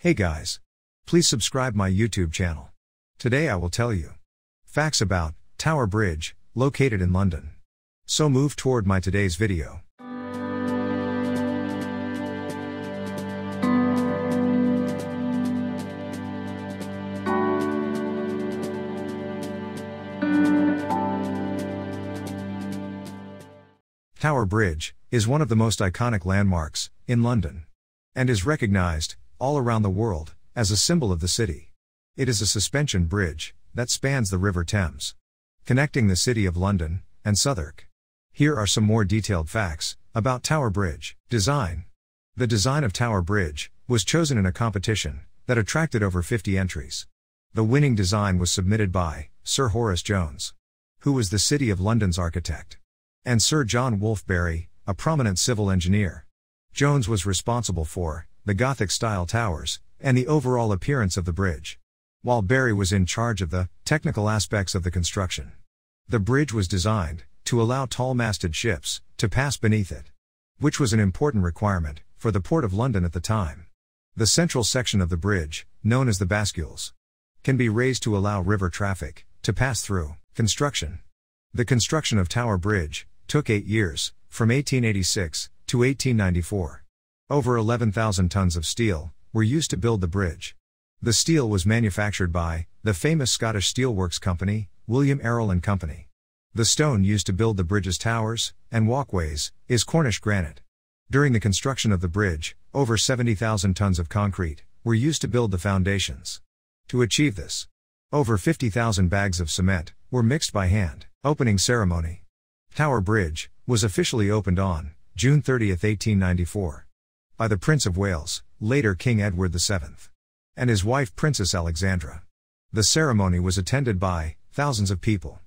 Hey guys! Please subscribe my YouTube channel. Today I will tell you facts about Tower Bridge, located in London. So move toward my today's video. Tower Bridge is one of the most iconic landmarks in London, and is recognized all around the world as a symbol of the city. It is a suspension bridge that spans the River Thames, connecting the City of London and Southwark. Here are some more detailed facts about Tower Bridge. Design. The design of Tower Bridge was chosen in a competition that attracted over 50 entries. The winning design was submitted by Sir Horace Jones, who was the City of London's architect, and Sir John Wolfe Barry, a prominent civil engineer. Jones was responsible for the Gothic-style towers and the overall appearance of the bridge, while Barry was in charge of the technical aspects of the construction. The bridge was designed to allow tall-masted ships to pass beneath it, which was an important requirement for the Port of London at the time. The central section of the bridge, known as the bascules, can be raised to allow river traffic to pass through. Construction. The construction of Tower Bridge took 8 years, from 1886 to 1894. Over 11,000 tons of steel were used to build the bridge. The steel was manufactured by the famous Scottish steelworks company, William Arrol and Company. The stone used to build the bridge's towers and walkways is Cornish granite. During the construction of the bridge, over 70,000 tons of concrete were used to build the foundations. To achieve this, over 50,000 bags of cement were mixed by hand. Opening ceremony. Tower Bridge was officially opened on June 30, 1894. By the Prince of Wales, later King Edward VII, and his wife Princess Alexandra. The ceremony was attended by thousands of people,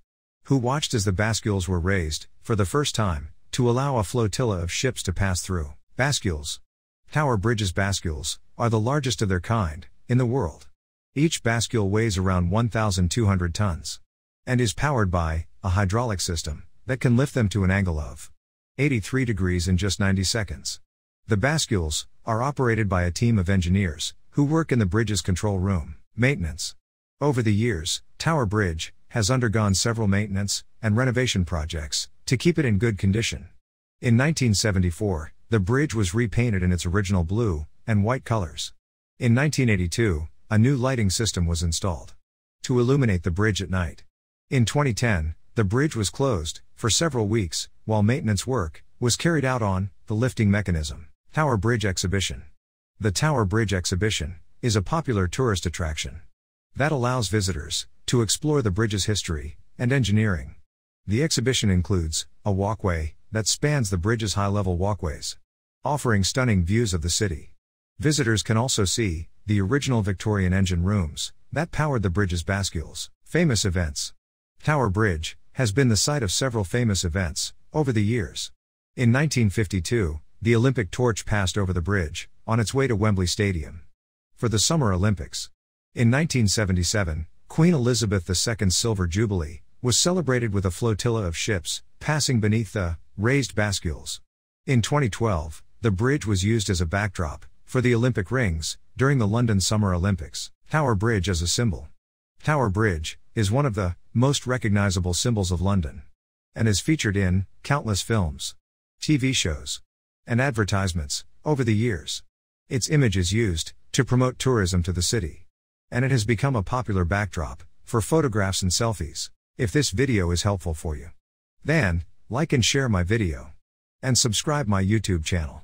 who watched as the bascules were raised, for the first time, to allow a flotilla of ships to pass through. Bascules. Tower Bridge's bascules are the largest of their kind in the world. Each bascule weighs around 1,200 tons, and is powered by a hydraulic system that can lift them to an angle of 83 degrees in just 90 seconds. The bascules are operated by a team of engineers who work in the bridge's control room. Maintenance. Over the years, Tower Bridge has undergone several maintenance and renovation projects to keep it in good condition. In 1974, the bridge was repainted in its original blue and white colors. In 1982, a new lighting system was installed to illuminate the bridge at night. In 2010, the bridge was closed for several weeks while maintenance work was carried out on the lifting mechanism. Tower Bridge Exhibition. The Tower Bridge Exhibition is a popular tourist attraction that allows visitors to explore the bridge's history and engineering. The exhibition includes a walkway that spans the bridge's high-level walkways, offering stunning views of the city. Visitors can also see the original Victorian engine rooms that powered the bridge's bascules. Famous events. Tower Bridge has been the site of several famous events over the years. In 1952, the Olympic torch passed over the bridge on its way to Wembley Stadium for the Summer Olympics. In 1977, Queen Elizabeth II's Silver Jubilee was celebrated with a flotilla of ships passing beneath the raised bascules. In 2012, the bridge was used as a backdrop for the Olympic rings during the London Summer Olympics. Tower Bridge as a symbol. Tower Bridge is one of the most recognizable symbols of London and is featured in countless films, TV shows, and advertisements over the years. Its image is used to promote tourism to the city, and it has become a popular backdrop for photographs and selfies. If this video is helpful for you, then like and share my video, and subscribe my YouTube channel.